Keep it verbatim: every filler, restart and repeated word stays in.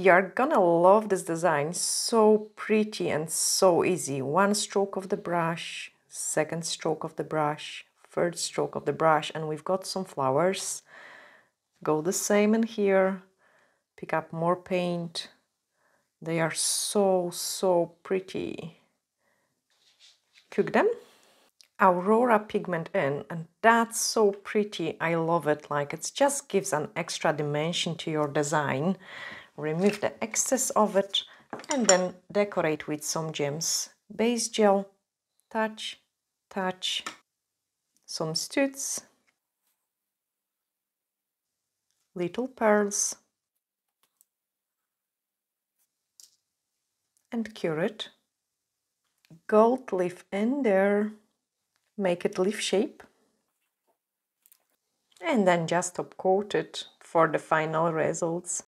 You're gonna love this design, so pretty and so easy. One stroke of the brush, second stroke of the brush, third stroke of the brush, and we've got some flowers. Go the same in here, pick up more paint. They are so, so pretty. Cook them. Aurora pigment in, and that's so pretty. I love it. Like, it just gives an extra dimension to your design. Remove the excess of it and then decorate with some gems. Base gel, touch, touch, some studs, little pearls, and cure it. Gold leaf in there, make it leaf shape, and then just top coat it for the final results.